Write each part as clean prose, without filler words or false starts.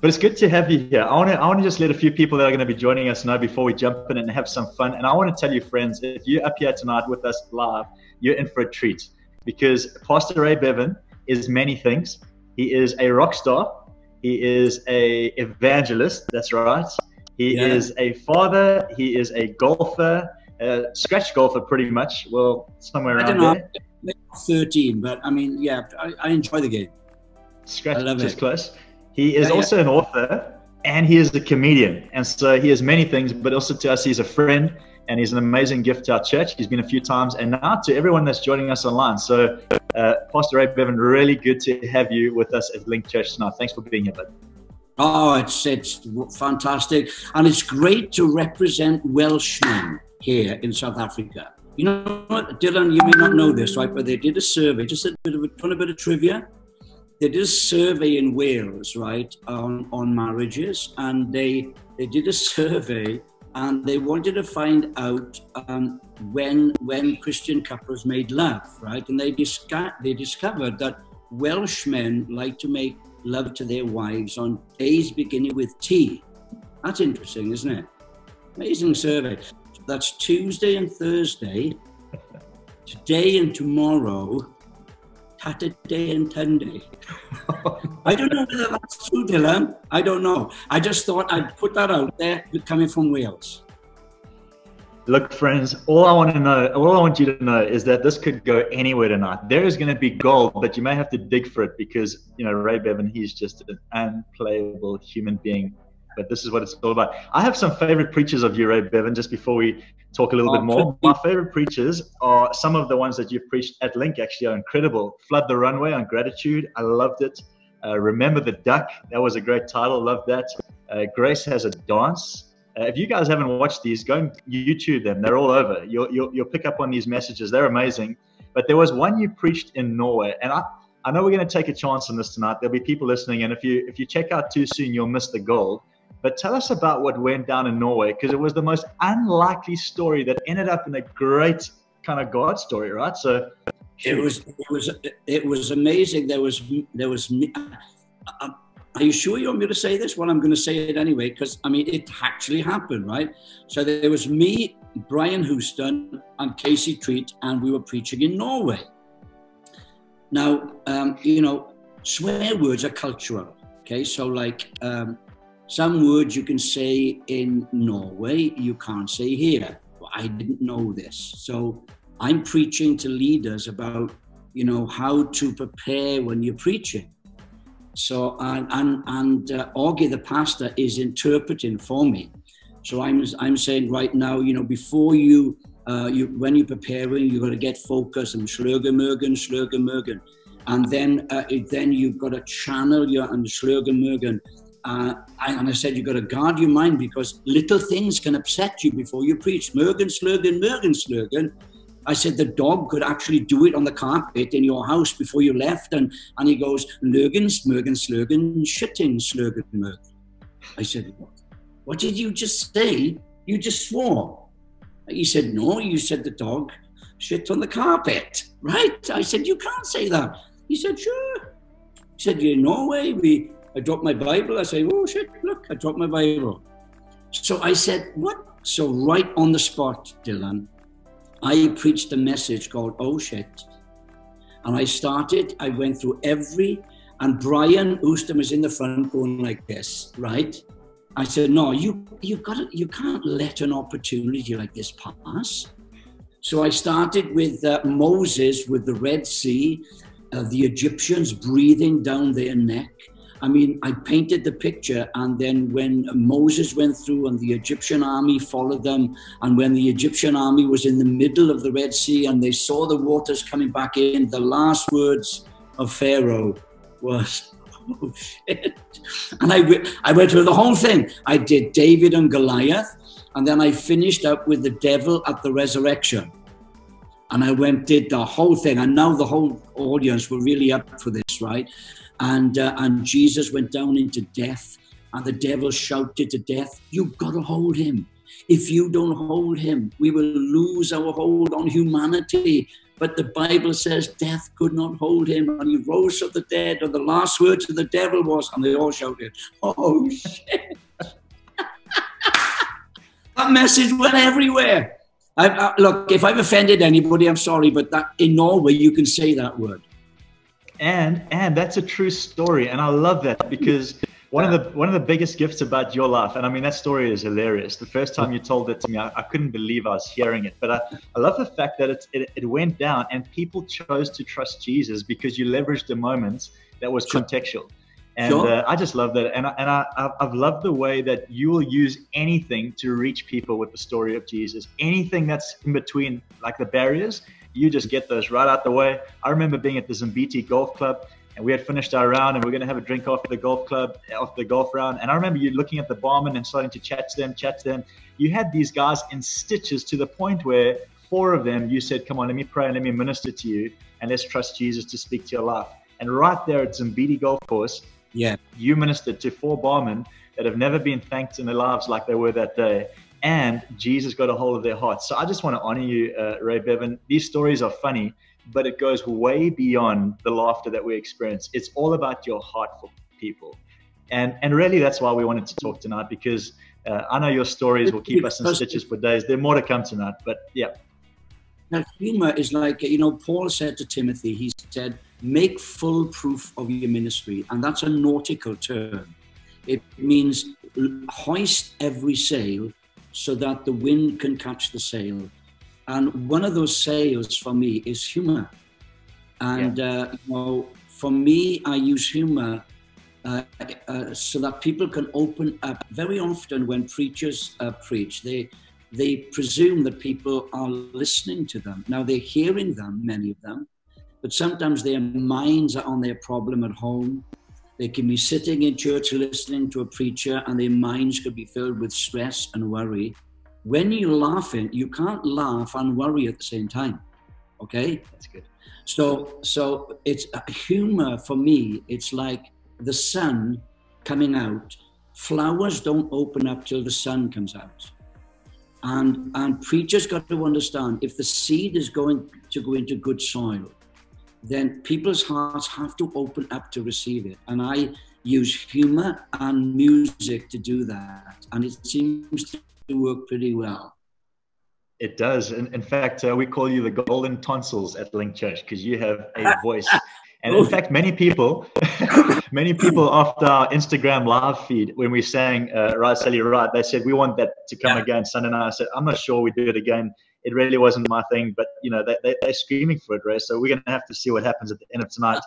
But it's good to have you here. I want to just let a few people that are going to be joining us know before we jump in and have some fun. And I want to tell you, friends, if you're up here tonight with us live, you're in for a treat, because Pastor Ray Bevan is many things. He is a rock star. He is a evangelist. That's right. He is a father. He is a golfer, a scratch golfer, pretty much. Well, somewhere around there. I don't know. 13, but I mean, yeah, I enjoy the game. Scratch is close. He is also an author, and he is a comedian. And so he is many things, but also to us, he's a friend, and he's an amazing gift to our church. He's been a few times, and now to everyone that's joining us online. So Pastor Ray Bevan, really good to have you with us at Link Church tonight. Thanks for being here, bud. Oh, it's fantastic. And it's great to represent Welshmen here in South Africa. You know what, Dylan, you may not know this, right? But they did a survey, just a bit of trivia. They did a survey in Wales, right, on marriages. And they did a survey, and they wanted to find out when Christian couples made love, right? And they discovered that Welshmen like to make love to their wives on days beginning with T. That's interesting, isn't it? Amazing survey. That's Tuesday and Thursday, today and tomorrow, Saturday and Sunday. I don't know whether that's true, Dylan. I don't know. I just thought I'd put that out there, coming from Wales. Look, friends, all I want you to know is that this could go anywhere tonight. There is going to be gold, but you may have to dig for it, because, you know, Ray Bevan, he's just an unplayable human being. But this is what it's all about. I have some favorite preachers of you, Ray Bevan, just before we talk a little bit more. My favorite preachers are some of the ones that you've preached at Link, actually, are incredible. Flood the Runway on Gratitude. I loved it. Remember the Duck. That was a great title. Love that. Grace Has a Dance. If you guys haven't watched these, go and YouTube them. They're all over. You'll pick up on these messages. They're amazing. But there was one you preached in Norway, and I know we're going to take a chance on this tonight. There'll be people listening, and if you check out too soon, you'll miss the gold. But tell us about what went down in Norway, because it was the most unlikely story that ended up in a great kind of God story, right? So it was amazing. There was. Are you sure you want me to say this? Well, I'm going to say it anyway, because, I mean, it actually happened, right? So there was me, Brian Houston, and Casey Treat, and we were preaching in Norway. Now, you know, swear words are cultural, okay? So, like, some words you can say in Norway, you can't say here. Well, I didn't know this. So I'm preaching to leaders about, you know, how to prepare when you're preaching. So, and Orgy, the pastor, is interpreting for me. So I'm saying right now, you know, before you, when you're preparing, you've got to get focused and slurgermurgen. And then you've got to channel your slurgermurgen. And I said, you've got to guard your mind, because little things can upset you before you preach. Murgen, slurgen. I said, the dog could actually do it on the carpet in your house before you left. And he goes, Lurgen, Smurgen, Slurgen, Shitting, Slurgen, Murgen. I said, what did you just say? You just swore. He said, no, you said the dog shit on the carpet, right? I said, you can't say that. He said, sure. He said, you're in Norway. I dropped my Bible. I said, oh shit, look, I dropped my Bible. So I said, what? So right on the spot, Dylan, I preached a message called, oh shit. And I went through and Brian Houston was in the front going like this, right? I said, no, you can't let an opportunity like this pass. So I started with Moses with the Red Sea, the Egyptians breathing down their neck. I mean, I painted the picture, and then when Moses went through and the Egyptian army followed them, and when the Egyptian army was in the middle of the Red Sea and they saw the waters coming back in, the last words of Pharaoh was, oh shit. And I went through the whole thing. I did David and Goliath, and then I finished up with the devil at the resurrection. And I did the whole thing. And now the whole audience were really up for this, right? And Jesus went down into death, and the devil shouted to death, you've got to hold him. If you don't hold him, we will lose our hold on humanity. But the Bible says death could not hold him, and he rose of the dead, and the last word to the devil was, and they all shouted, oh, shit. That message went everywhere. Look, if I've offended anybody, I'm sorry, but that, in Norway, you can say that word. And that's a true story, and I love that, because one of the biggest gifts about your life, and I mean, that story is hilarious. The first time you told it to me, I couldn't believe I was hearing it, but I love the fact that it went down and people chose to trust Jesus because you leveraged a moment that was contextual. And I just love that. And I've loved the way that you will use anything to reach people with the story of Jesus. Anything that's in between, like the barriers, you just get those right out the way. I remember being at the Zimbiti Golf Club, and we had finished our round, and we were going to have a drink after the golf club, after the golf round. And I remember you looking at the barman and starting to chat to them. You had these guys in stitches to the point where four of them, you said, come on, let me pray and let me minister to you, and let's trust Jesus to speak to your life. And right there at Zimbiti Golf Course, yeah, you ministered to four barmen that have never been thanked in their lives like they were that day. And Jesus got a hold of their hearts. So I just want to honor you, Ray Bevan. These stories are funny, but it goes way beyond the laughter that we experience. It's all about your heart for people. And really, that's why we wanted to talk tonight, because I know your stories will keep us in stitches for days. There's more to come tonight, but yeah. Now, humor is like, you know, Paul said to Timothy, he said, make full proof of your ministry. And that's a nautical term. It means hoist every sail so that the wind can catch the sail. And one of those sails for me is humor. And you know, for me, I use humor so that people can open up. Very often when preachers preach, they presume that people are listening to them. Now, they're hearing them, many of them, but sometimes their minds are on their problem at home. They can be sitting in church listening to a preacher, and their minds could be filled with stress and worry. When you're laughing, you can't laugh and worry at the same time. Okay? That's good. So it's humor for me. It's like the sun coming out. Flowers don't open up till the sun comes out. And preachers got to understand, if the seed is going to go into good soil, then people's hearts have to open up to receive it. And I use humor and music to do that. And it seems to work pretty well. It does. And in fact, we call you the golden tonsils at Link Church, because you have a voice. And in fact, many people after our Instagram live feed, when we sang Right, Sally, Right, they said, we want that to come again. Son and I said, I'm not sure we do it again. It really wasn't my thing, but you know, they're screaming for it, Ray. So we're going to have to see what happens at the end of tonight.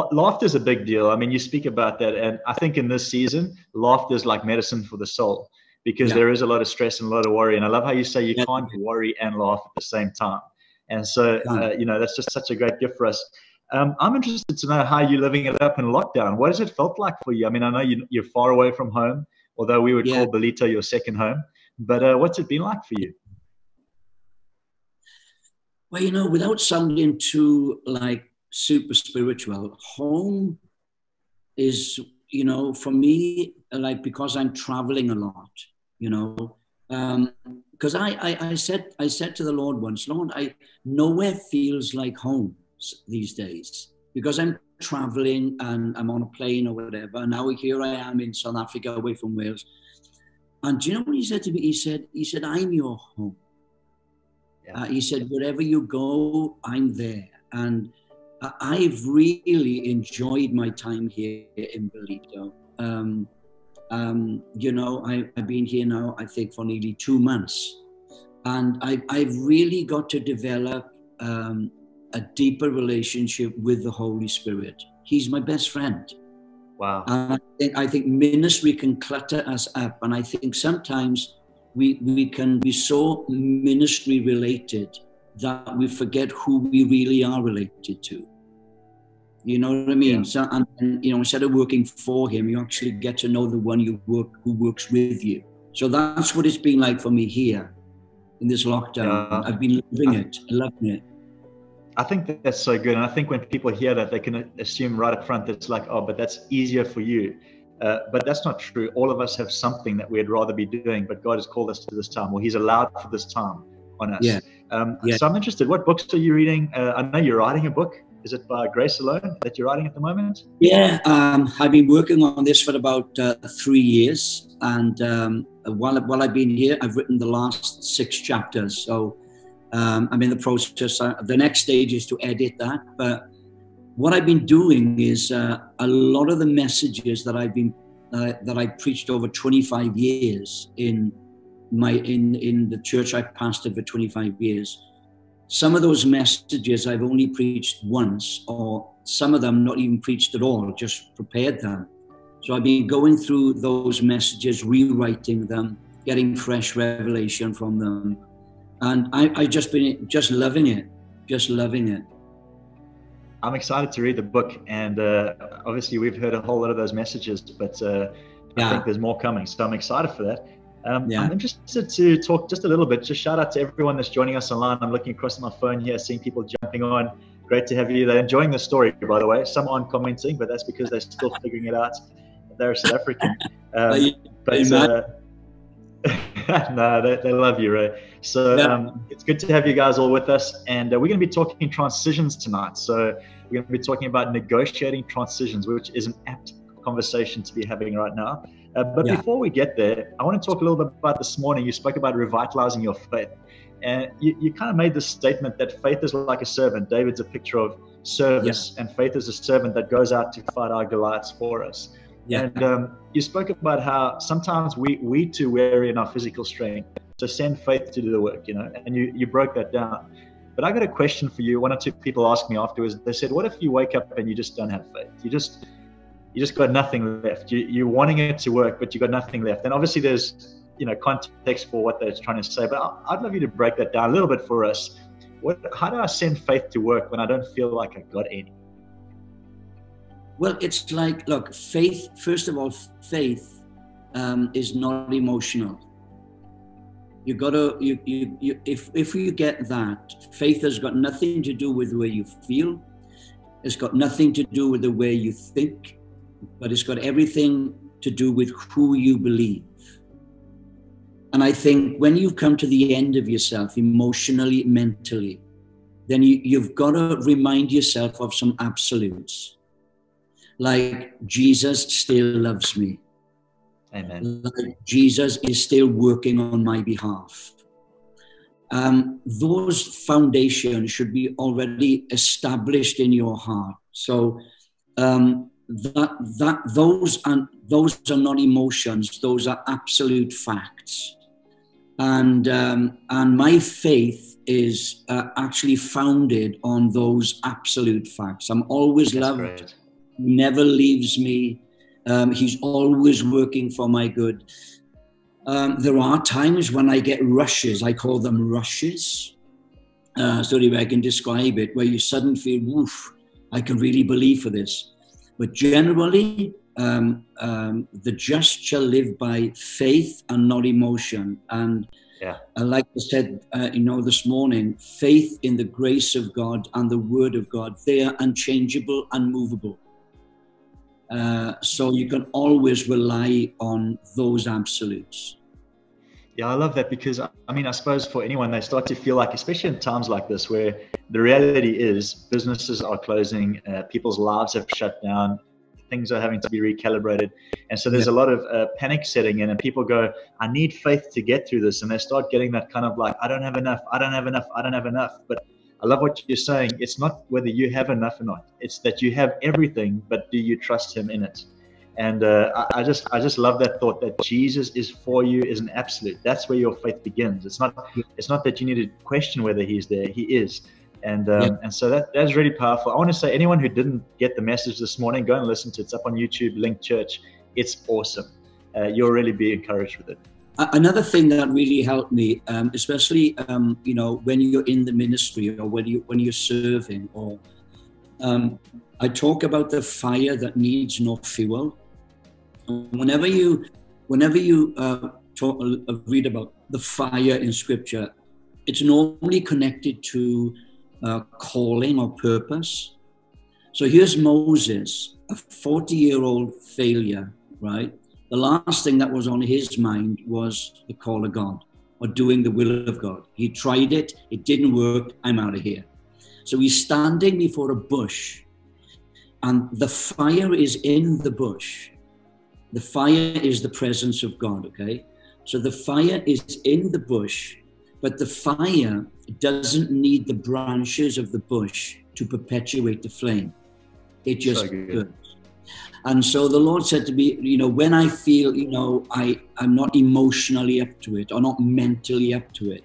Laughter is a big deal. I mean, you speak about that. And I think in this season, laughter is like medicine for the soul, because there is a lot of stress and a lot of worry. And I love how you say you can't worry and laugh at the same time. And so, you know, that's just such a great gift for us. I'm interested to know how you're living it up in lockdown. What has it felt like for you? I mean, I know you're far away from home, although we would call Ballito your second home. But what's it been like for you? Well, you know, without sounding too, like, super spiritual, home is, you know, for me, like, because I'm traveling a lot, you know, because I said to the Lord once, Lord, nowhere feels like home these days, because I'm traveling and I'm on a plane or whatever. Now here I am in South Africa, away from Wales. And do you know what he said to me? He said, I'm your home. Yeah. He said, wherever you go, I'm there. And I've really enjoyed my time here in Ballito. You know, I've been here now, I think, for nearly 2 months. And I've really got to develop a deeper relationship with the Holy Spirit. He's my best friend. Wow. And I think ministry can clutter us up. And I think sometimes we can be so ministry related that we forget who we really are related to. You know what I mean? Yeah. So, and you know, instead of working for him, you actually get to know the one who works with you. So that's what it's been like for me here in this lockdown. Yeah. I've been living it, loving it. I think that that's so good. And I think when people hear that, they can assume right up front that's like, oh, but that's easier for you. But that's not true. All of us have something that we'd rather be doing, but God has called us to this time, or he's allowed for this time on us. Yeah. So I'm interested, what books are you reading? I know you're writing a book. Is it by Grace Alone that you're writing at the moment? Yeah, I've been working on this for about 3 years. And while I've been here, I've written the last 6 chapters. So I'm in the process. The next stage is to edit that. But what I've been doing is a lot of the messages that I've been that I preached over 25 years in the church I pastored for 25 years. Some of those messages I've only preached once, or some of them not even preached at all, just prepared them. So I've been going through those messages, rewriting them, getting fresh revelation from them. And I've just been just loving it. I'm excited to read the book. And obviously we've heard a whole lot of those messages, but I think there's more coming. So I'm excited for that. I'm interested to talk just a little bit. Just shout out to everyone that's joining us online. I'm looking across my phone here, seeing people jumping on. Great to have you. They're enjoying the story, by the way. Some aren't commenting, but that's because they're still figuring it out. They're South African. No, they love you, Ray. So it's good to have you guys all with us. And we're going to be talking transitions tonight. So we're going to be talking about negotiating transitions, which is an apt conversation to be having right now. But before we get there, I want to talk a little bit about this morning. You spoke about revitalizing your faith. And you kind of made this statement that faith is like a servant. David's a picture of service, and faith is a servant that goes out to fight our Goliaths for us. Yeah. And you spoke about how sometimes we too weary in our physical strength. So send faith to do the work, and you broke that down. But I got a question for you. One or two people asked me afterwards. They said, what if you wake up and you just don't have faith? You just got nothing left. You're wanting it to work, but you got nothing left. And obviously there's, context for what they're trying to say, but I'd love you to break that down a little bit for us. How do I send faith to work when I don't feel like I got any? Well, it's like, look, faith, first of all, faith is not emotional. You gotta, if you get that, faith has got nothing to do with the way you feel. It's got nothing to do with the way you think, but it's got everything to do with who you believe. And I think when you've come to the end of yourself emotionally, mentally, then you've got to remind yourself of some absolutes. Like, Jesus still loves me. Amen. Like, Jesus is still working on my behalf. Those foundations should be already established in your heart. So those are not emotions, those are absolute facts. And my faith is actually founded on those absolute facts. I'm always loved. Great. He never leaves me. He's always working for my good. There are times when I get rushes. I call them rushes. So that I can describe it, where you suddenly feel, woof, I can really believe for this. But generally, the just shall live by faith and not emotion. And like I said, this morning, faith in the grace of God and the word of God, they are unchangeable, unmovable. So you can always rely on those absolutes. Yeah, I love that, because I suppose for anyone, they start to feel like, especially in times like this, where the reality is businesses are closing, people's lives have shut down, things are having to be recalibrated. And so there's a lot of panic setting in, and people go, I need faith to get through this. And they start getting that kind of like, I don't have enough, I don't have enough, I don't have enough. But I love what you're saying. It's not whether you have enough or not. It's that you have everything, but do you trust him in it? And I just love that thought that Jesus is for you is an absolute. That's where your faith begins. It's not that you need to question whether he's there. He is. And and so that's really powerful. I want to say, anyone who didn't get the message this morning, go and listen to it. It's up on YouTube, Link Church. It's awesome. You'll really be encouraged with it. Another thing that really helped me, especially when you're in the ministry or when you're serving, or I talk about the fire that needs no fuel. Whenever you read about the fire in Scripture, it's normally connected to calling or purpose. So here's Moses, a 40-year-old failure, right? The last thing that was on his mind was the call of God or doing the will of God. He tried it. It didn't work. I'm out of here. So he's standing before a bush and the fire is in the bush. The fire is the presence of God, okay? So the fire is in the bush, but the fire doesn't need the branches of the bush to perpetuate the flame. It just burns. And so the Lord said to me, you know, when I feel, you know, I'm not emotionally up to it or not mentally up to it.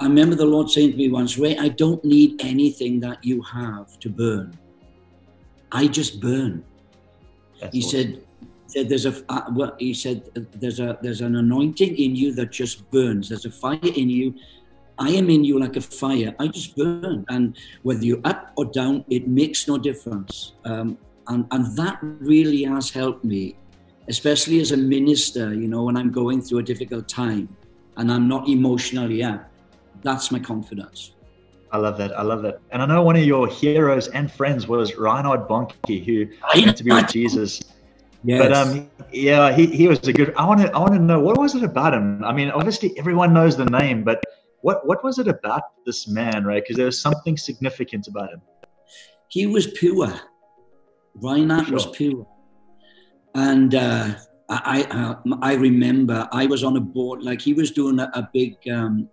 I remember the Lord saying to me once, Ray, I don't need anything that you have to burn. I just burn. That's he said there's an anointing in you that just burns. There's a fire in you. I am in you like a fire. I just burn. And whether you're up or down, it makes no difference. And that really has helped me, especially as a minister, you know, when I'm going through a difficult time and I'm not emotionally up. That's my confidence. I love that. I love that. And I know one of your heroes and friends was Reinhard Bonnke, who went to be with Jesus. Yes. But yeah, he was a good. I want to know, what was it about him? I mean, obviously everyone knows the name, but what was it about this man, right? Because there was something significant about him. He was pure. Reinhard was pure. And I remember I was on a board, like he was doing a big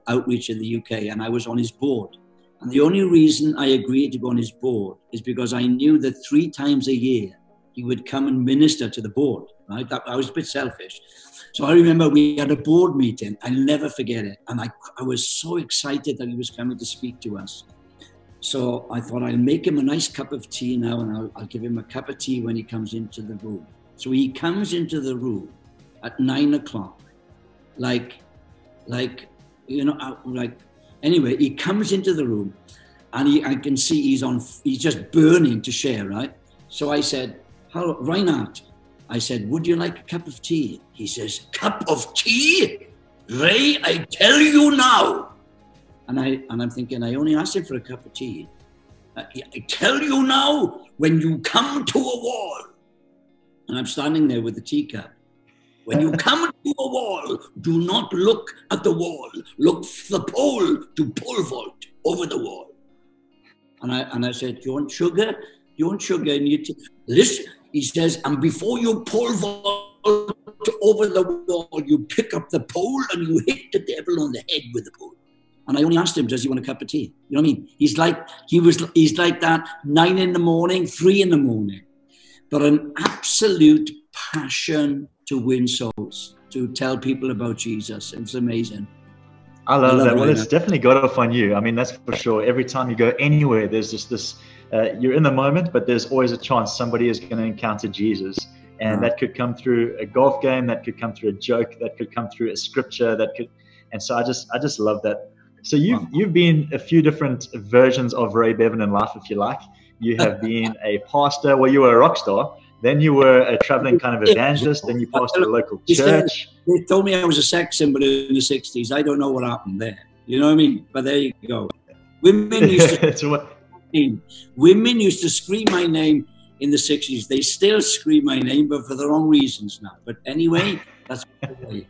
outreach in the UK, and I was on his board. And the only reason I agreed to go on his board is because I knew that 3 times a year he would come and minister to the board. Right? I was a bit selfish. So I remember we had a board meeting. I'll never forget it. And I was so excited that he was coming to speak to us. So I thought, I'll make him a nice cup of tea now, and I'll give him a cup of tea when he comes into the room. So he comes into the room at 9 o'clock, anyway, he comes into the room and I can see he's just burning to share, right? So I said, hello, Reinhard. I said, would you like a cup of tea? He says, cup of tea? Ray, I tell you now. And I'm thinking, I only asked him for a cup of tea. I tell you now, when you come to a wall, and I'm standing there with the teacup. When you come to a wall, do not look at the wall. Look for the pole to pole vault over the wall. And I said, do you want sugar? Do you want sugar? And you listen, he says, and before you pole vault over the wall, you pick up the pole and you hit the devil on the head with the pole. And I only asked him, does he want a cup of tea? You know what I mean? He's like that 9 in the morning, 3 in the morning. But an absolute passion to win souls, to tell people about Jesus. It's amazing. I love that. Well, it's definitely got off on you. I mean, that's for sure. Every time you go anywhere, there's just this, you're in the moment, but there's always a chance somebody is going to encounter Jesus. And that could come through a golf game. That could come through a joke. That could come through a scripture. And so I just love that. So you've been a few different versions of Ray Bevan in life, if you like. You have been a pastor. Well, you were a rock star. Then you were a traveling kind of evangelist. Then you pastored a local church. They told me I was a sex symbol in the 60s. I don't know what happened there. You know what I mean? But there you go. Women used to scream my name in the 60s. They still scream my name, but for the wrong reasons now. But anyway, that's what I mean.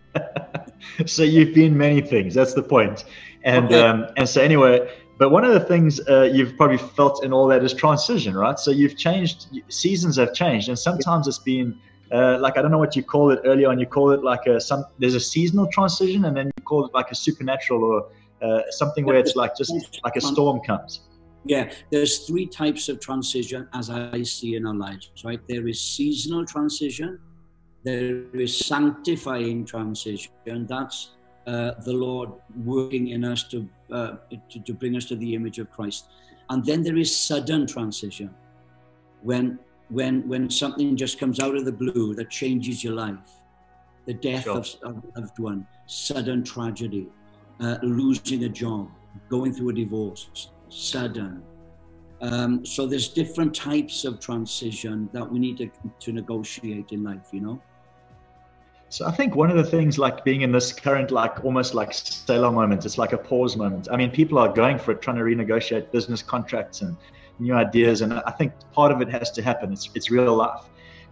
So you've been many things. That's the point. And, and so anyway... But one of the things you've probably felt in all that is transition, right? So you've changed, seasons have changed, and sometimes it's been like, I don't know what you call it early on. You call it like there's a seasonal transition, and then you call it like a supernatural or something where it's like just like a storm comes. Yeah, there's 3 types of transition as I see in our lives, right? There is seasonal transition, there is sanctifying transition, and that's the Lord working in us to bring us to the image of Christ. And then there is sudden transition, when something just comes out of the blue that changes your life. The death of a loved one, sudden tragedy, losing a job, going through a divorce, sudden. So there's different types of transition that we need to negotiate in life, you know? So I think one of the things, like being in this current, like almost like Selah moment, it's like a pause moment. I mean, people are going for it, trying to renegotiate business contracts and new ideas. And I think part of it has to happen. It's real life.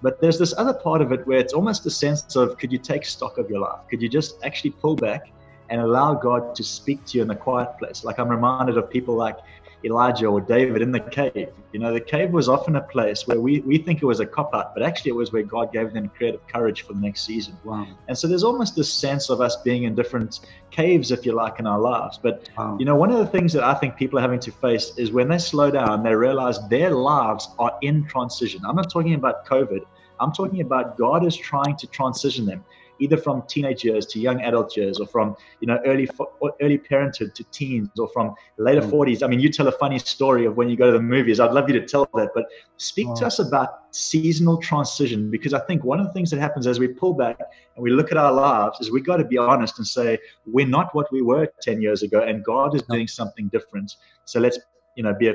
But there's this other part of it where it's almost a sense of, could you take stock of your life? Could you just actually pull back and allow God to speak to you in the quiet place? Like, I'm reminded of people like Elijah or David in the cave. You know, the cave was often a place where we think it was a cop-out, but actually it was where God gave them creative courage for the next season. Wow. And so there's almost this sense of us being in different caves, if you like, in our lives. But, wow. You know, one of the things that I think people are having to face is when they slow down, they realize their lives are in transition. I'm not talking about COVID. I'm talking about God is trying to transition them, either from teenage years to young adult years, or from, you know, early parenthood to teens, or from later 40s. I mean, you tell a funny story of when you go to the movies. I'd love you to tell that, but speak to us about seasonal transition, because I think one of the things that happens as we pull back and we look at our lives is we got to be honest and say, we're not what we were 10 years ago, and God is doing something different. So let's, you know, be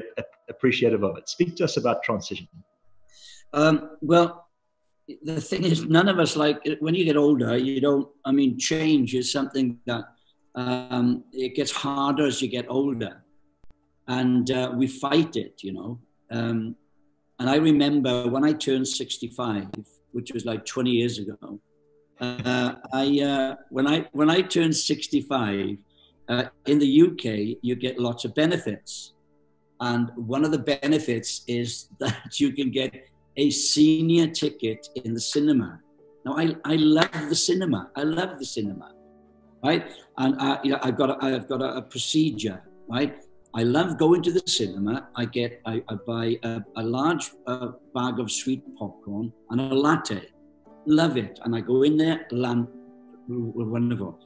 appreciative of it. Speak to us about transition. Well, the thing is, none of us like it. When you get older, you don't, I mean, change is something that it gets harder as you get older, and we fight it, you know. And I remember when I turned 65, which was like 20 years ago, when I turned 65, in the UK, you get lots of benefits. And one of the benefits is that you can get a senior ticket in the cinema. Now, I love the cinema. I love the cinema, right? And you know, I've got a procedure, right? I love going to the cinema. I buy a large bag of sweet popcorn and a latte. Love it. And I go in there, wonderful.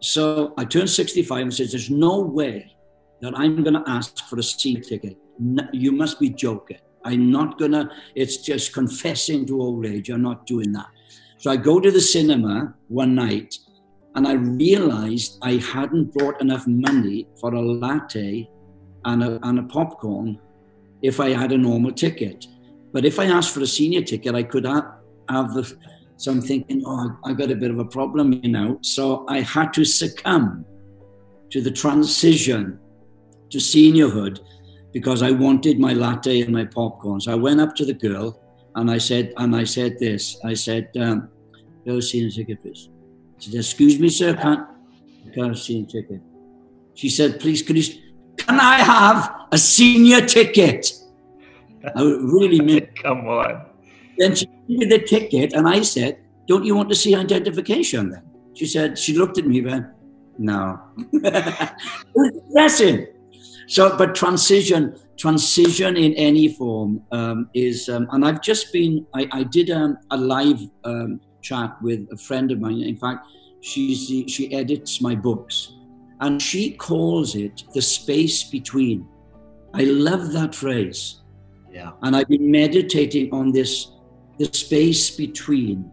So I turned 65 and says, there's no way that I'm gonna ask for a senior ticket. No, you must be joking. I'm not gonna, it's just confessing to old age. I'm not doing that. So I go to the cinema one night and I realized I hadn't brought enough money for a latte and a popcorn if I had a normal ticket. But if I asked for a senior ticket, I could have the, so I'm thinking, oh, I've got a bit of a problem, you know. So I had to succumb to the transition to seniorhood, because I wanted my latte and my popcorn. So I went up to the girl and I said this. I said, go see a ticket, please. She said, excuse me, sir, can't see a ticket. She said, please, can I have a senior ticket? I really meant, come on. Then she gave me the ticket and I said, don't you want to see identification then? She said, she looked at me and went, no. That's it. So, but transition in any form is, and I've just been, I did a live chat with a friend of mine. In fact, she edits my books and she calls it the space between. I love that phrase. Yeah. And I've been meditating on this, the space between.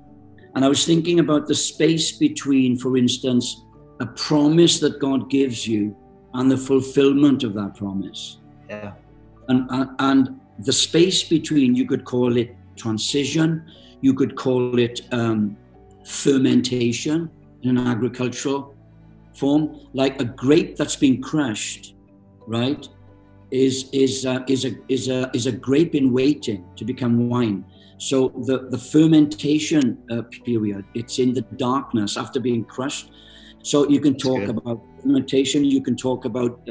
And I was thinking about the space between, for instance, a promise that God gives you and the fulfillment of that promise. Yeah. And the space between, you could call it transition, you could call it fermentation in an agricultural form. Like a grape that's been crushed, right, is a grape in waiting to become wine. So the fermentation period, it's in the darkness after being crushed. So you can talk about fermentation, you can talk about,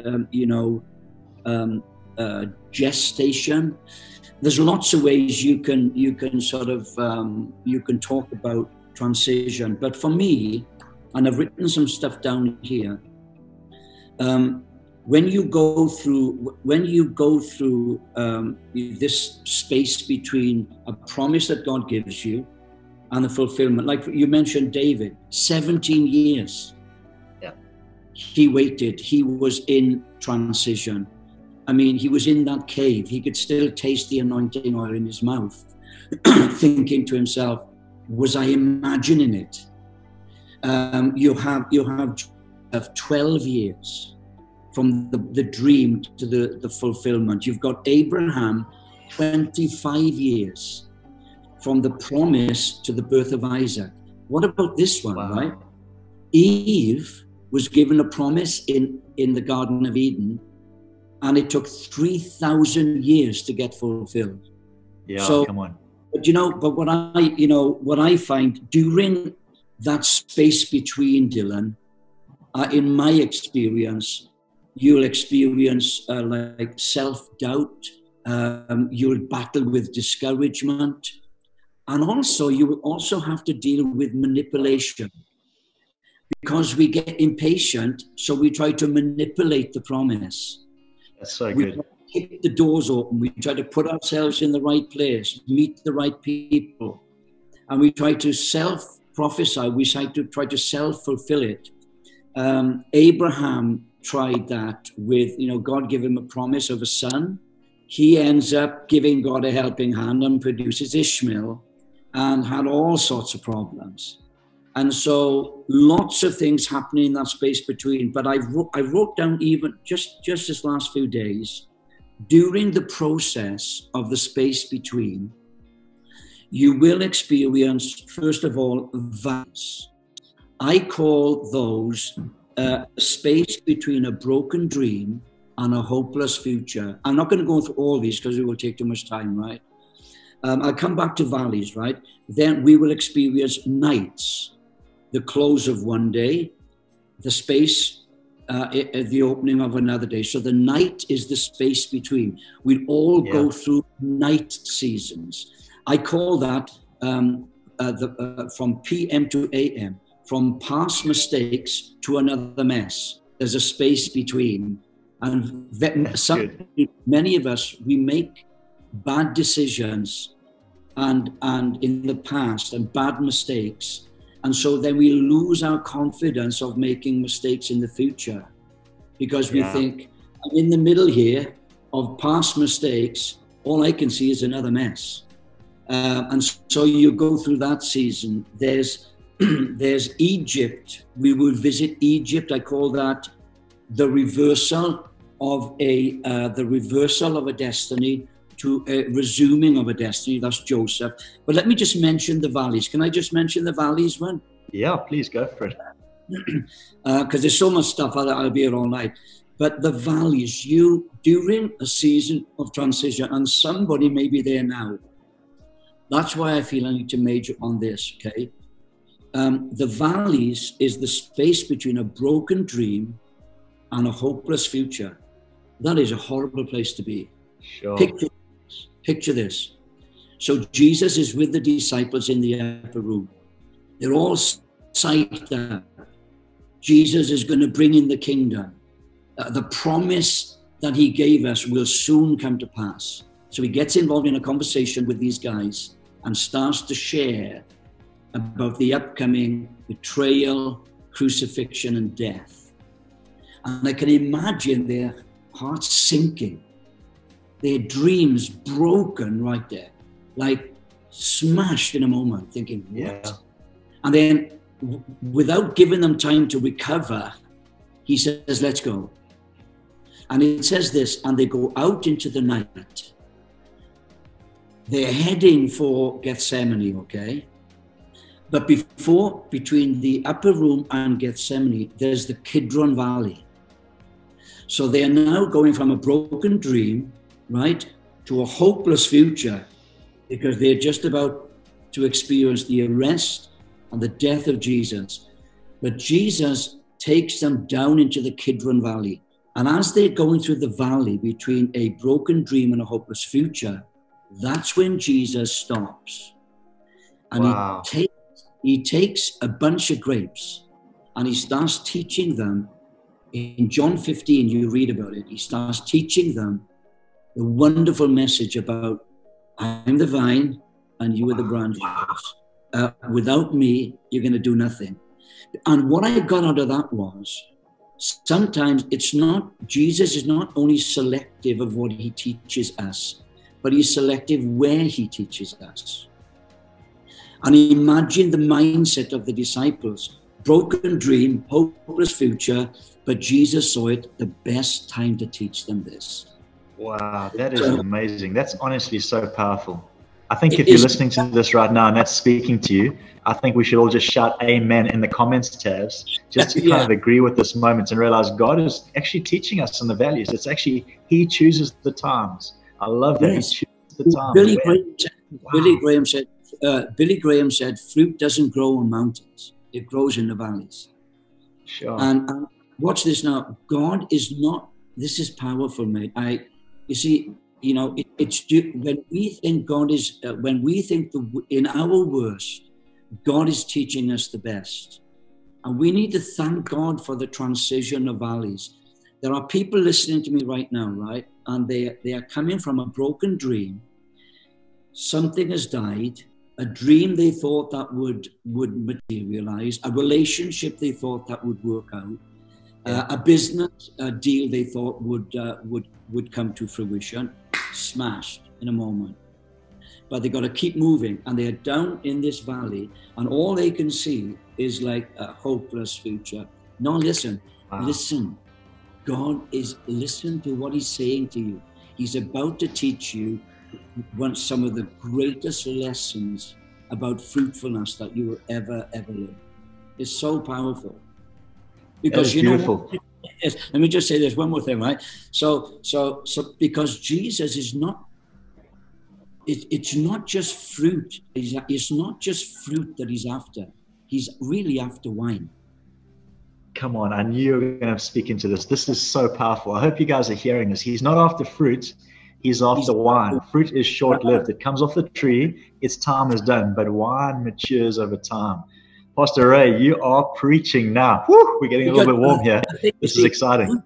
gestation. There's lots of ways you can sort of, you can talk about transition. But for me, and I've written some stuff down here, when you go through this space between a promise that God gives you and the fulfillment, like you mentioned David, 17 years. He waited. He was in transition. I mean, he was in that cave. He could still taste the anointing oil in his mouth, thinking to himself, was I imagining it? You have 12 years from the dream to the fulfillment. You've got Abraham, 25 years from the promise to the birth of Isaac. What about this one, right? Eve was given a promise in the Garden of Eden, and it took 3,000 years to get fulfilled. Yeah, so, come on. But what I find during that space between, Dylan, in my experience, you'll experience like self-doubt. You'll battle with discouragement, and also you will also have to deal with manipulation, because we get impatient, so we try to manipulate the promise. That's so good. We keep the doors open. We try to put ourselves in the right place, meet the right people, and we try to self-prophesy. We try to self-fulfill it. Abraham tried that with, God gave him a promise of a son. He ends up giving God a helping hand and produces Ishmael, and had all sorts of problems. And so lots of things happening in that space between. But I wrote down, even just this last few days, during the process of the space between, you will experience, first of all, valleys. I call those space between a broken dream and a hopeless future. I'm not going to go through all these because it will take too much time, right? I'll come back to valleys, right? Then we will experience nights, the close of one day, the space, the opening of another day. So the night is the space between. We all go through night seasons. I call that from PM to AM, from past mistakes to another mess. There's a space between. And many of us, we make bad decisions and in the past, and bad mistakes. And so then we lose our confidence of making mistakes in the future, because we think, I'm in the middle here of past mistakes. All I can see is another mess. And so you go through that season. There's Egypt. We will visit Egypt. I call that the reversal of a destiny to a resuming of a destiny. That's Joseph. But let me just mention the valleys. Can I just mention the valleys one? Yeah, please go for it. Because there's so much stuff, I'll be here all night. But the valleys, during a season of transition, and somebody may be there now. That's why I feel I need to major on this, okay? The valleys is the space between a broken dream and a hopeless future. That is a horrible place to be. Sure. Picture this. So Jesus is with the disciples in the upper room. They're all psyched that Jesus is going to bring in the kingdom. The promise that he gave us will soon come to pass. So he gets involved in a conversation with these guys and starts to share about the upcoming betrayal, crucifixion, and death. And I can imagine their hearts sinking, their dreams broken right there, like smashed in a moment, thinking, what? Yeah. And then without giving them time to recover, he says, let's go. And it says this, and they go out into the night. They're heading for Gethsemane, okay? But between the upper room and Gethsemane, there's the Kidron Valley. So they are now going from a broken dream, right, to a hopeless future, because they're just about to experience the arrest and the death of Jesus. But Jesus takes them down into the Kidron Valley. And as they're going through the valley between a broken dream and a hopeless future, that's when Jesus stops. And wow. He takes a bunch of grapes and he starts teaching them. In John 15, you read about it. He starts teaching them the wonderful message about, I'm the vine and you are the branches. Without me, you're going to do nothing. And what I got out of that was, sometimes Jesus is not only selective of what he teaches us, but he's selective where he teaches us. And imagine the mindset of the disciples. Broken dream, hopeless future, but Jesus saw it the best time to teach them this. Wow, that is amazing. That's honestly so powerful. I think if you're listening to this right now and that's speaking to you, I think we should all just shout amen in the comments tabs, just to kind of agree with this moment and realize God is actually teaching us in the values. It's actually, he chooses the times. I love that. Yes. He chooses the time. Billy Graham said, fruit doesn't grow on mountains. It grows in the valleys. Sure. And watch this now. God is not, this is powerful, mate. When we think God is, in our worst, God is teaching us the best. And we need to thank God for the transition of valleys. There are people listening to me right now, right? And they are coming from a broken dream. Something has died. A dream they thought that would materialize. A relationship they thought that would work out. A business deal they thought would come to fruition. Smashed in a moment. But they got to keep moving. And they are down in this valley. And all they can see is like a hopeless future. No, listen. Wow. Listen. God is, listen to what he's saying to you. He's about to teach you some of the greatest lessons about fruitfulness that you will ever learn. It's so powerful. Because you know what? Let me just say this one more thing, right? So because Jesus is not, it's not just fruit. It's not just fruit that he's after. He's really after wine. Come on, I knew you were going to speak into this. This is so powerful. I hope you guys are hearing this. He's not after fruit. He's after wine. Fruit is short-lived. It comes off the tree. Its time is done. But wine matures over time. Pastor Ray, you are preaching now. Woo, we're getting a little bit warm here. This is exciting.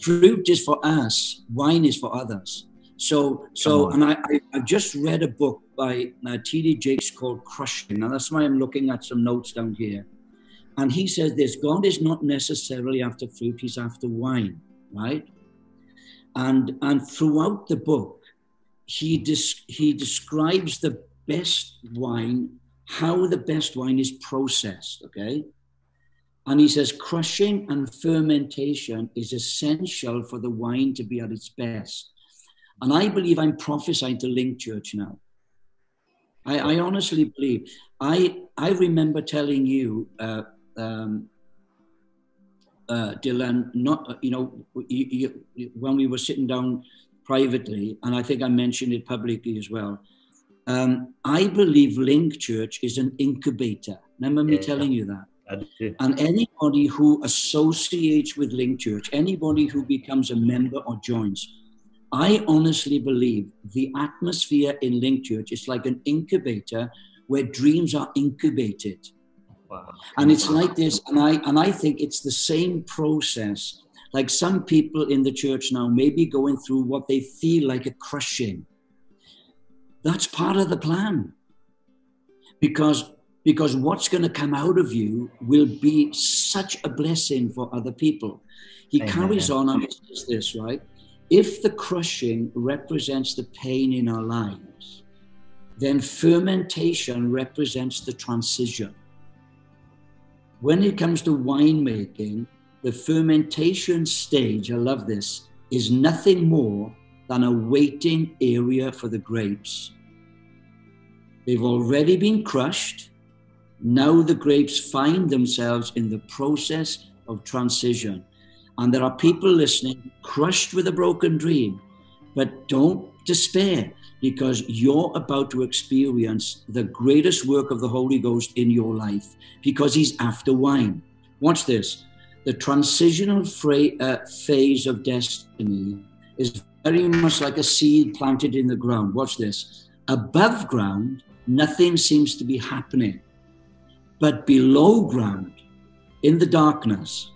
Fruit is for us. Wine is for others. I just read a book by T. D. Jakes called Crushing. Now, that's why I'm looking at some notes down here. And he says this, God is not necessarily after fruit, he's after wine, right? And throughout the book, he describes the best wine, how the best wine is processed, okay? And he says, crushing and fermentation is essential for the wine to be at its best. And I believe I'm prophesying to Link Church now. I honestly believe, I remember telling you, Dylan, when we were sitting down privately, and I think I mentioned it publicly as well, I believe Link Church is an incubator. Remember me telling you that? And anybody who associates with Link Church, anybody who becomes a member or joins, I honestly believe the atmosphere in Link Church is like an incubator where dreams are incubated. Wow. And it's like this, and I think it's the same process. Like some people in the church now may be going through what they feel like a crushing. That's part of the plan. Because what's going to come out of you will be such a blessing for other people. He carries on and says this, right? If the crushing represents the pain in our lives, then fermentation represents the transition. When it comes to winemaking, the fermentation stage, I love this, is nothing more than a waiting area for the grapes. They've already been crushed. Now the grapes find themselves in the process of transition. And there are people listening, crushed with a broken dream, but don't despair, because you're about to experience the greatest work of the Holy Ghost in your life, because he's after wine. Watch this. The transitional phase of destiny is very much like a seed planted in the ground. Watch this. Above ground, nothing seems to be happening, but below ground, in the darkness,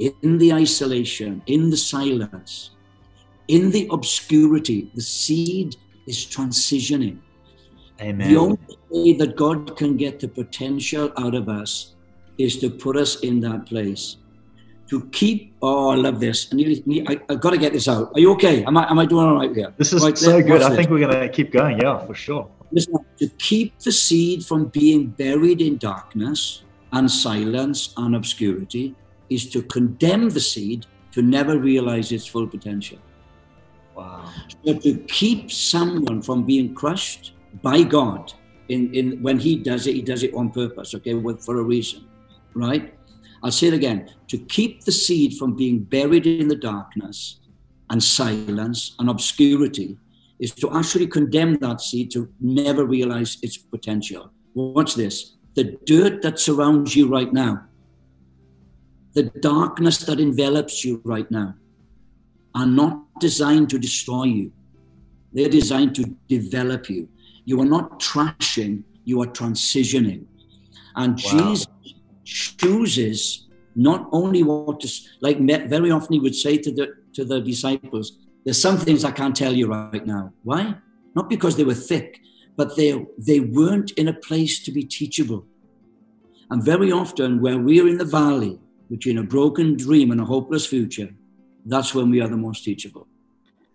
in the isolation, in the silence, in the obscurity, the seed is transitioning. Amen. The only way that God can get the potential out of us is to put us in that place. To keep, oh, I love this. I've got to get this out. Are you okay? Am I doing all right here? This is right, so good. I think we're going to keep going. Yeah, for sure. Listen, to keep the seed from being buried in darkness and silence and obscurity is to condemn the seed to never realize its full potential. Wow. So to keep someone from being crushed by God, when he does it on purpose, okay, for a reason, right? I'll say it again. To keep the seed from being buried in the darkness and silence and obscurity is to actually condemn that seed to never realize its potential. Watch this. The dirt that surrounds you right now, the darkness that envelops you right now, are not designed to destroy you. They're designed to develop you. You are not trashing, you are transitioning. And wow. Jesus chooses not only what to, like very often he would say to the disciples, there's some things I can't tell you right now. Why? Not because they were thick, but they weren't in a place to be teachable. And very often where we're in the valley, between a broken dream and a hopeless future, that's when we are the most teachable.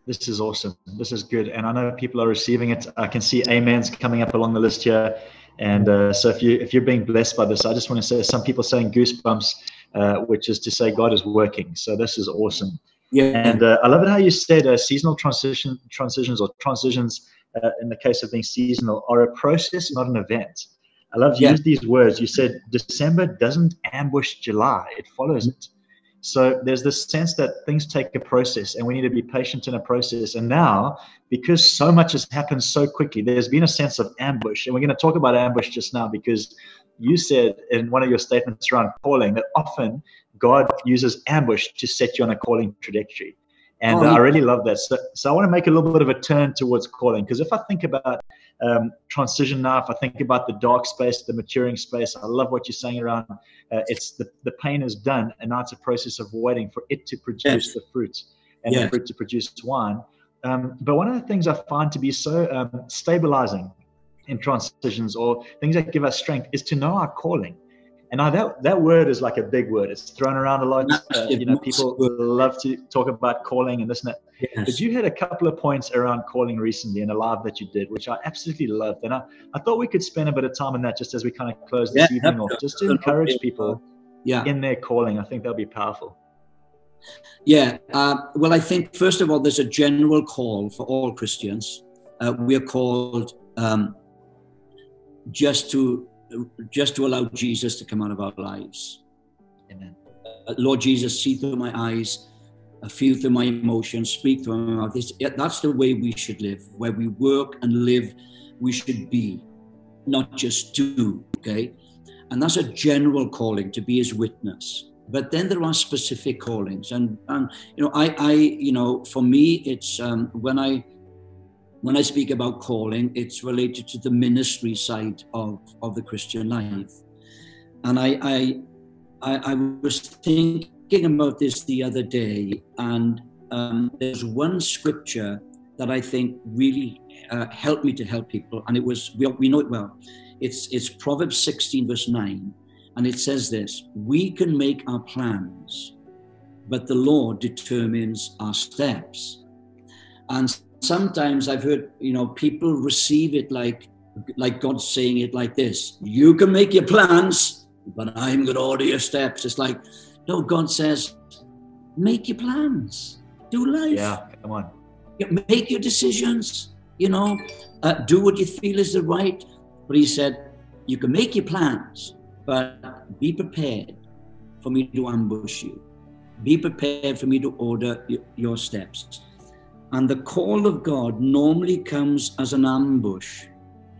This is awesome. This is good. And I know people are receiving it. I can see amens coming up along the list here. And so if you're being blessed by this, I just want to say some people saying goosebumps, which is to say God is working. So this is awesome. Yeah. And I love it how you said seasonal transitions in the case of being seasonal are a process, not an event. I love you used these words. You said December doesn't ambush July. It follows it. So there's this sense that things take a process and we need to be patient in a process. And now, because so much has happened so quickly, there's been a sense of ambush. And we're going to talk about ambush just now, because you said in one of your statements around calling that often God uses ambush to set you on a calling trajectory. And I really love that. So I want to make a little bit of a turn towards calling, because if I think about transition now, if I think about the dark space, the maturing space, I love what you're saying around it's the pain is done, and now it's a process of waiting for it to produce the fruit, and the fruit to produce wine. But one of the things I find to be so stabilizing in transitions, or things that give us strength, is to know our calling. And now that word is like a big word. It's thrown around a lot. People love to talk about calling and this and that. Yes. But you had a couple of points around calling recently in a live that you did, which I absolutely loved. And I thought we could spend a bit of time on that just as we kind of close this evening off, just to encourage people in their calling. I think that'll be powerful. Yeah. Well, I think, first of all, there's a general call for all Christians. We are called just to allow Jesus to come out of our lives. Amen. Lord Jesus, see through my eyes, feel through my emotions, speak through my mouth. That's the way we should live. Where we work and live, we should be, not just do, okay? And that's a general calling, to be his witness. But then there are specific callings. And for me, it's when I speak about calling, it's related to the ministry side of the Christian life. And I was thinking about this the other day, and there's one scripture that I think really helped me to help people, and it was, we know it well. It's Proverbs 16, verse 9, and it says this: we can make our plans, but the Lord determines our steps. And sometimes I've heard, people receive it like God's saying it like this: you can make your plans, but I'm going to order your steps. It's like, no, God says, make your plans, do life. Yeah, come on. Make your decisions, do what you feel is the right. But he said, you can make your plans, but be prepared for me to ambush you. Be prepared for me to order your steps. And the call of God normally comes as an ambush.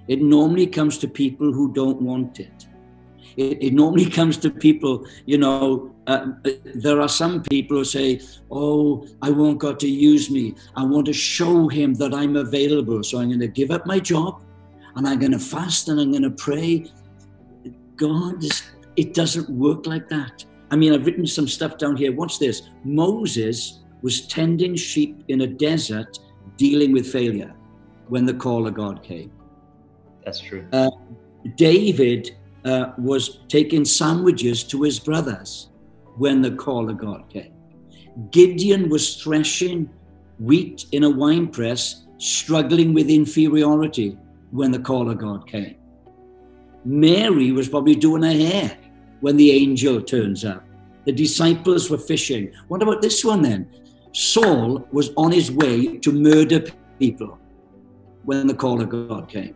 It normally comes to people who don't want it. It normally comes to people, there are some people who say, oh, I want God to use me. I want to show him that I'm available. So I'm going to give up my job, and I'm going to fast, and I'm going to pray. God, it doesn't work like that. I mean, I've written some stuff down here. Watch this. Moses was tending sheep in a desert, dealing with failure when the call of God came. That's true. David was taking sandwiches to his brothers when the call of God came. Gideon was threshing wheat in a wine press, struggling with inferiority when the call of God came. Mary was probably doing her hair when the angel turns up. The disciples were fishing. What about this one then? Saul was on his way to murder people when the call of God came.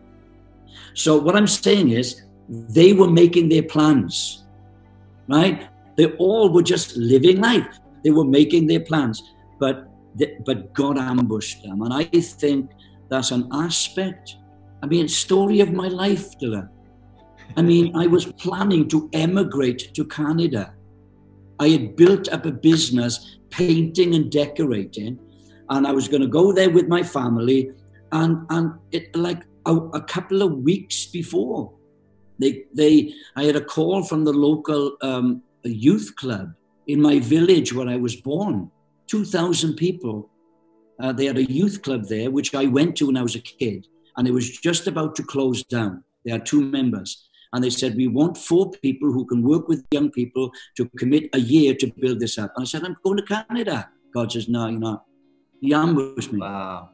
So what I'm saying is, they were making their plans, right? They all were just living life. They were making their plans, but God ambushed them. And I think That's an aspect. I mean, story of my life, Dylan. I mean, I was planning to emigrate to Canada. I had built up a business painting and decorating, and I was going to go there with my family. And it, like a couple of weeks before, I had a call from the local youth club in my village where I was born. 2,000 people. They had a youth club there, which I went to when I was a kid. And it was just about to close down. They had 2 members. And they said, we want 4 people who can work with young people to commit a year to build this up. And I said, I'm going to Canada. God says, no, you're not. He ambushed me. Wow.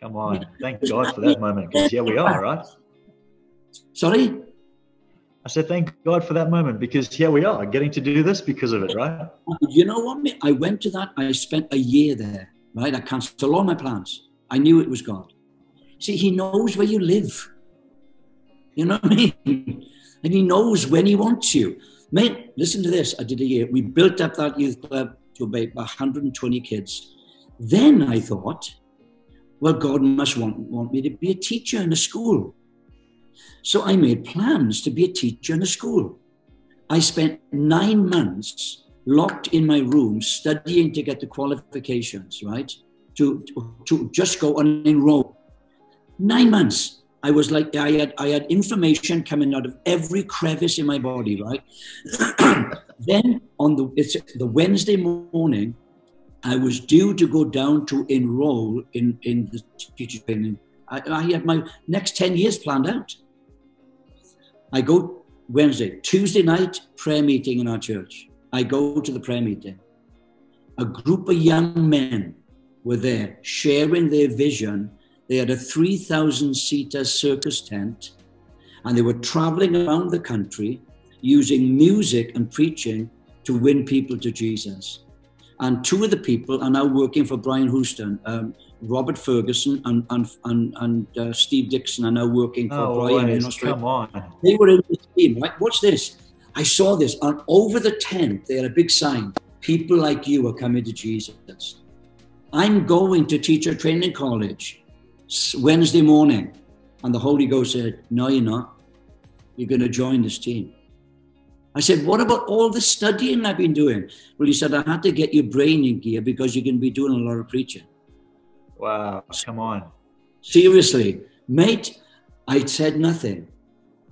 Come on. Thank God for that moment. Because here we are, right? Sorry? I said, thank God for that moment, because here we are getting to do this because of it, right? You know what, mate? I went to that. I spent a year there, right? I cancelled all my plans. I knew it was God. See, he knows where you live. You know what I mean? And he knows when he wants you. Mate, listen to this. I did a year. We built up that youth club to about 120 kids. Then I thought, well, God must want me to be a teacher in a school. So I made plans to be a teacher in a school. I spent 9 months locked in my room studying to get the qualifications, right? To just go and enroll. 9 months. I was like, I had information coming out of every crevice in my body, right? Then on the Wednesday morning, I was due to go down to enroll in the teacher training. I had my next 10 years planned out. I go Wednesday, Tuesday night, prayer meeting in our church. I go to the prayer meeting. A group of young men were there sharing their vision. They had a 3,000-seater circus tent, and they were traveling around the country using music and preaching to win people to Jesus. And 2 of the people are now working for Brian Houston. Robert Ferguson and Steve Dixson are now working for Brian in Australia. Come on. They were in the team, right? Watch this. I saw this. And over the tent, they had a big sign. People like you are coming to Jesus. I'm going to teacher training college Wednesday morning. And the Holy Ghost said, no, you're not. You're going to join this team. I said, what about all the studying I've been doing? Well, he said, I had to get your brain in gear because you're going to be doing a lot of preaching. Wow, come on. Seriously, mate, I said nothing.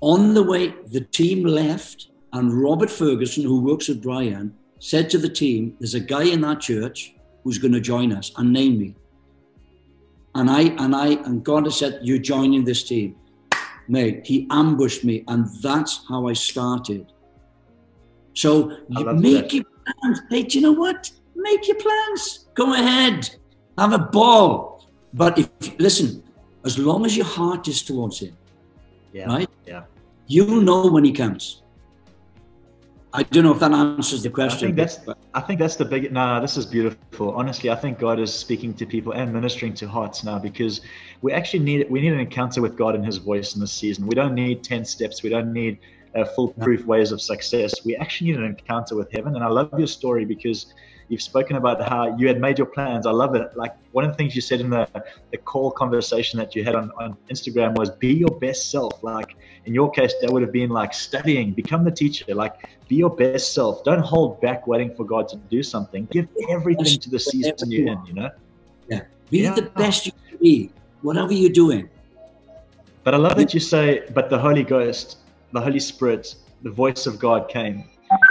On the way, the team left, and Robert Ferguson, who works with Brian, said to the team, there's a guy in that church who's going to join us, and named me. And God has said, you're joining this team. Mate, he ambushed me, and that's how I started. So you make your plans. Hey, do you know what? Make your plans. Go ahead. Have a ball. But listen, as long as your heart is towards him, right? Yeah. You know when he comes. I don't know if that answers the question. I think that's the big... No, this is beautiful. Honestly, I think God is speaking to people and ministering to hearts now, because we actually need an encounter with God and his voice in this season. We don't need 10 steps. We don't need foolproof ways of success. We actually need an encounter with heaven. And I love your story, because you've spoken about how you had made your plans. I love it. Like, one of the things you said in the call conversation that you had on Instagram was, be your best self. Like, in your case, that would have been like studying, become the teacher. Like, be your best self. Don't hold back waiting for God to do something. Give everything to the season you're in, you know? Yeah. Be the best you can be, whatever you're doing. But I love that you say, but the Holy Ghost, the Holy Spirit, the voice of God came.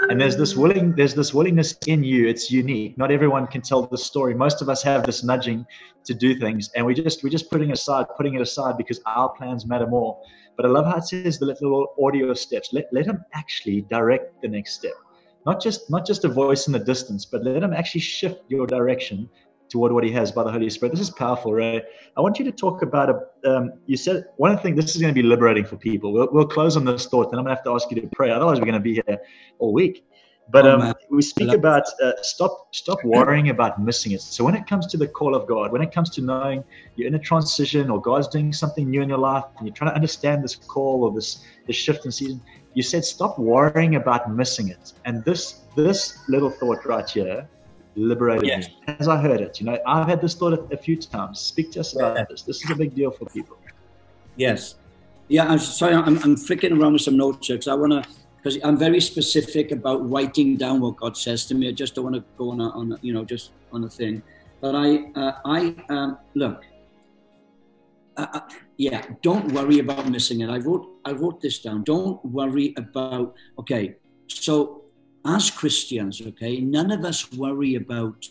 And there's this willingness in you. It's unique. Not everyone can tell the story. Most of us have this nudging to do things, and we're just putting it aside because our plans matter more. But I love how it says the little audio steps. Let him actually direct the next step. Not just a voice in the distance, but let him actually shift your direction toward what he has by the Holy Spirit. This is powerful, Ray. I want you to talk about, you said one thing, this is going to be liberating for people. We'll close on this thought, and I'm going to have to ask you to pray. Otherwise, we're going to be here all week. But we speak about stop worrying about missing it. So when it comes to the call of God, when it comes to knowing you're in a transition or God's doing something new in your life and you're trying to understand this call or this shift in season, you said stop worrying about missing it. And this little thought right here liberated me as I heard it. You know, I've had this thought a few times. Speak to us about this. This is a big deal for people. Yes. Yeah, I'm sorry, I'm flicking around with some notes here because I want to, because I'm very specific about writing down what God says to me. I just don't want to go on a, you know, just on a thing. But don't worry about missing it. I wrote this down. Don't worry about, okay, so as Christians, okay, none of us worry about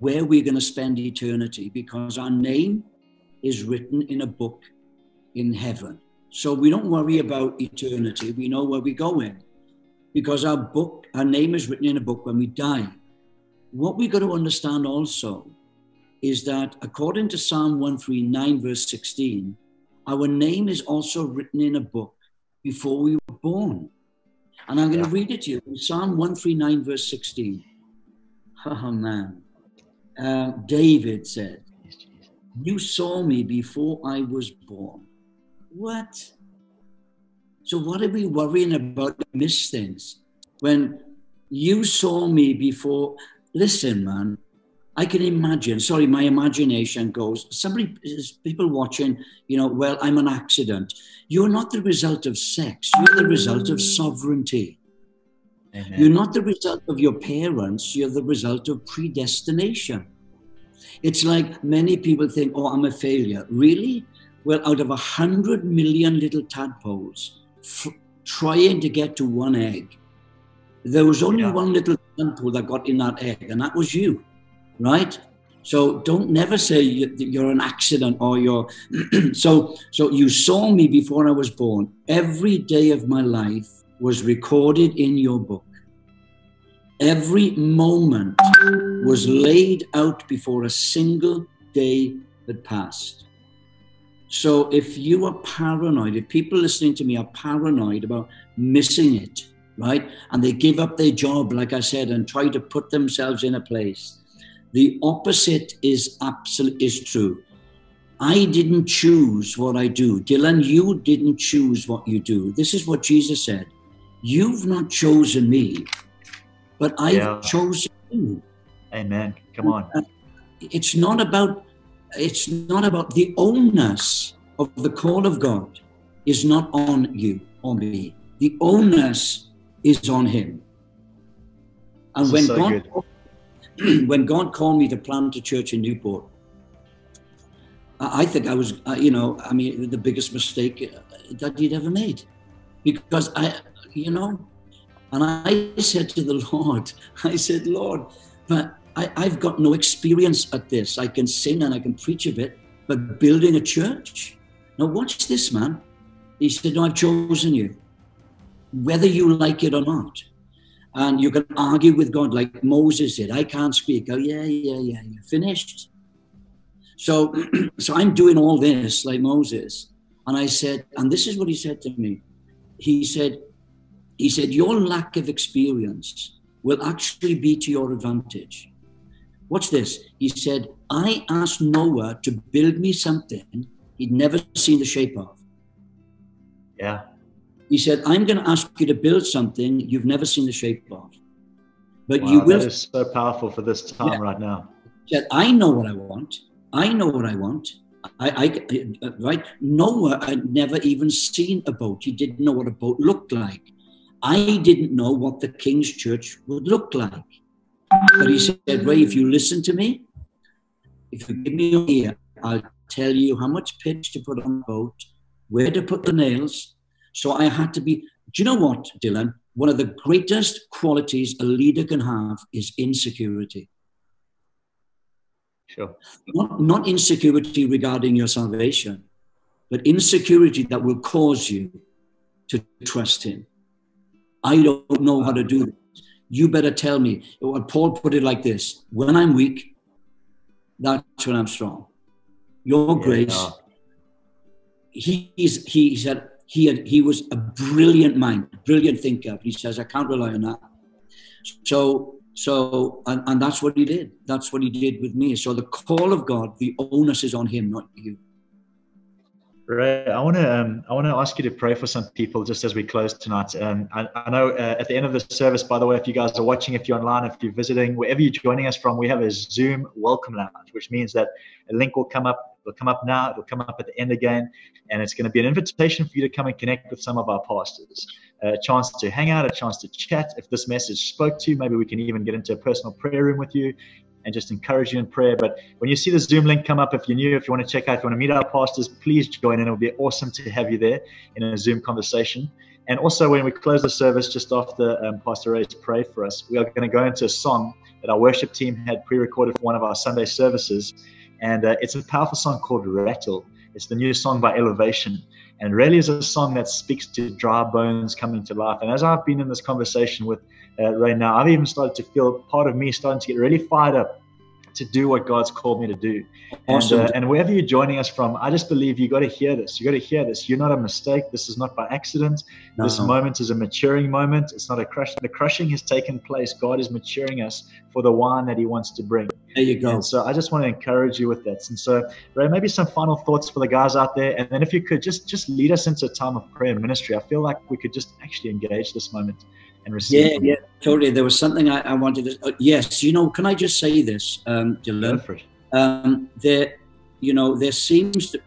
where we're going to spend eternity because our name is written in a book in heaven. So we don't worry about eternity. We know where we're going because our name is written in a book when we die. What we got to understand also is that according to Psalm 139, verse 16, our name is also written in a book before we were born. And I'm going to read it to you in Psalm 139, verse 16. Oh, man. David said, "You saw me before I was born." What? So what are we worrying about to miss things? When you saw me before... Listen, man, I can imagine, sorry, my imagination goes, people watching, you know, well, I'm an accident. You're not the result of sex. You're the result of sovereignty. Amen. You're not the result of your parents. You're the result of predestination. It's like many people think, oh, I'm a failure. Really? Well, out of 100 million little tadpoles trying to get to one egg, there was only one little tadpole that got in that egg, and that was you, right? So don't never say you're an accident or you're... so you saw me before I was born. Every day of my life was recorded in your book. Every moment was laid out before a single day had passed. So if you are paranoid, if people listening to me are paranoid about missing it, right? And they give up their job, like I said, and try to put themselves in a place. The opposite is true. I didn't choose what I do. Dylan, you didn't choose what you do. This is what Jesus said. You've not chosen me, but I've chosen you. Amen. Come on. It's not about the onus of the call of God is not on you or me. The onus is on him. And when God called me to plant a church in Newport, I think I was, the biggest mistake that he'd ever made. Because I said to the Lord, but I've got no experience at this. I can sing and I can preach a bit, but building a church? Now watch this, man. He said, no, I've chosen you, whether you like it or not. And you can argue with God like Moses did. I can't speak. Oh, yeah, you're finished. So I'm doing all this like Moses. And I said, and this is what he said to me. He said, your lack of experience will actually be to your advantage. Watch this. He said, I asked Noah to build me something he'd never seen the shape of. Yeah. He said, I'm going to ask you to build something you've never seen the shape of. But you will. That is so powerful for this time right now. He said, I know what I want. Right? Noah had never even seen a boat. He didn't know what a boat looked like. I didn't know what the King's Church would look like. But he said, Ray, if you listen to me, if you give me your ear, I'll tell you how much pitch to put on the boat, where to put the nails. So I had to be, do you know what, Dylan? One of the greatest qualities a leader can have is insecurity. Sure. Not insecurity regarding your salvation, but insecurity that will cause you to trust him. I don't know how to do this. You better tell me. Paul put it like this: when I'm weak, that's when I'm strong. Your grace, he said, he was a brilliant mind, brilliant thinker. He says, I can't rely on that. So that's what he did. That's what he did with me. So the call of God, the onus is on him, not you. Ray, I want to ask you to pray for some people just as we close tonight. I know at the end of the service, by the way, if you guys are watching, if you're online, if you're visiting, wherever you're joining us from, we have a Zoom welcome lounge, which means that a link will come up. It'll come up now. It'll come up at the end again, and it's going to be an invitation for you to come and connect with some of our pastors. A chance to hang out, a chance to chat. If this message spoke to you, maybe we can even get into a personal prayer room with you and just encourage you in prayer. But when you see the Zoom link come up, if you're new, if you want to check out, if you want to meet our pastors, please join in. It'll be awesome to have you there in a Zoom conversation. And also when we close the service, just after Pastor Ray's pray for us, we are going to go into a song that our worship team had pre-recorded for one of our Sunday services. And it's a powerful song called Rattle. It's the new song by Elevation. And really is a song that speaks to dry bones coming to life. And as I've been in this conversation with Ray now, I've even started to feel part of me starting to get really fired up to do what God's called me to do. Awesome. And wherever you're joining us from, I just believe you got to hear this. You got to hear this. You're not a mistake. This is not by accident. No. This moment is a maturing moment. It's not a crush. The crushing has taken place. God is maturing us for the wine that he wants to bring. There you go. And so I just want to encourage you with that. And so, Ray, maybe some final thoughts for the guys out there. And then if you could just lead us into a time of prayer and ministry. I feel like we could just actually engage this moment and receive. Yeah, yeah, totally. There was something I wanted to, yes, you know, can I just say this, Dylan? There, you know, there seems to,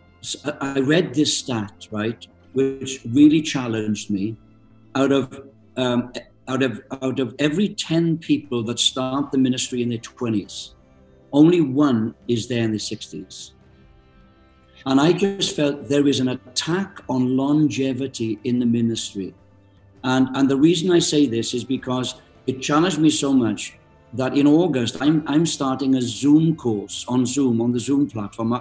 I read this stat, right, which really challenged me. Out of every 10 people that start the ministry in their 20s, only one is there in the 60s. And I just felt there is an attack on longevity in the ministry. And the reason I say this is because it challenged me so much that in August, I'm starting a Zoom course on Zoom, on the Zoom platform.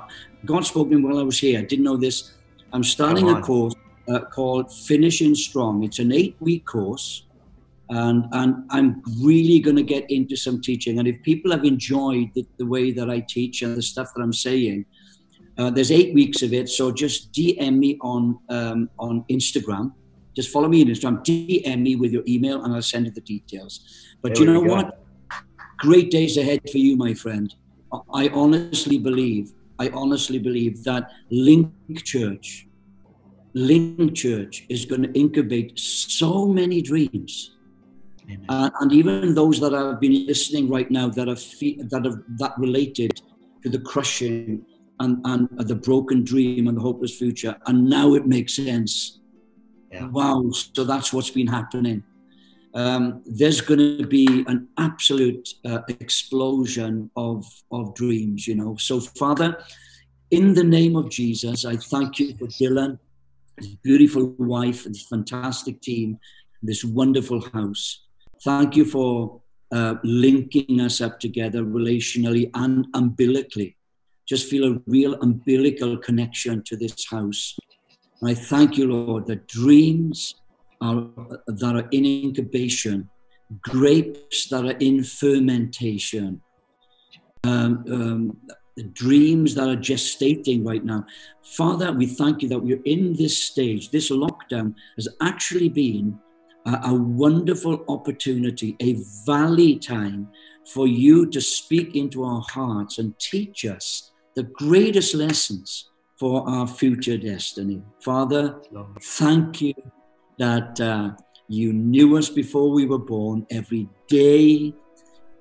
God spoke to me while I was here. I didn't know this. I'm starting a course called Finishing Strong. It's an 8-week course. And I'm really going to get into some teaching. And if people have enjoyed the way that I teach and the stuff that I'm saying, there's 8 weeks of it. So just DM me on Instagram. Just follow me on Instagram. DM me with your email and I'll send you the details. But there you know what? Great days ahead for you, my friend. I honestly believe that Link Church is going to incubate so many dreams. Amen. And even those that have been listening right now that related to the crushing and the broken dream and the hopeless future, and now it makes sense. Yeah. Wow, so that's what's been happening. There's going to be an absolute explosion of dreams, you know. So Father, in the name of Jesus, I thank you for Dylan, his beautiful wife, and his fantastic team, this wonderful house. Thank you for linking us up together relationally and umbilically. Just feel a real umbilical connection to this house. And I thank you, Lord, that dreams that are in incubation, grapes that are in fermentation, the dreams that are gestating right now. Father, we thank you that we're in this stage. This lockdown has actually been a wonderful opportunity, a valley time for you to speak into our hearts and teach us the greatest lessons for our future destiny. Father, thank you that you knew us before we were born. Every day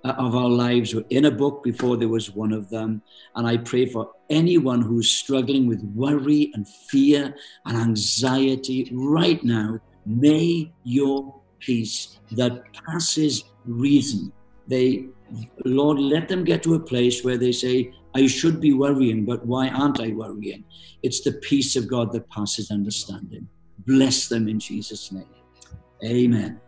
of our lives were in a book before there was one of them. And I pray for anyone who's struggling with worry and fear and anxiety right now. May your peace that passes reason, Lord, let them get to a place where they say, I should be worrying, but why aren't I worrying? It's the peace of God that passes understanding. Bless them in Jesus' name. Amen.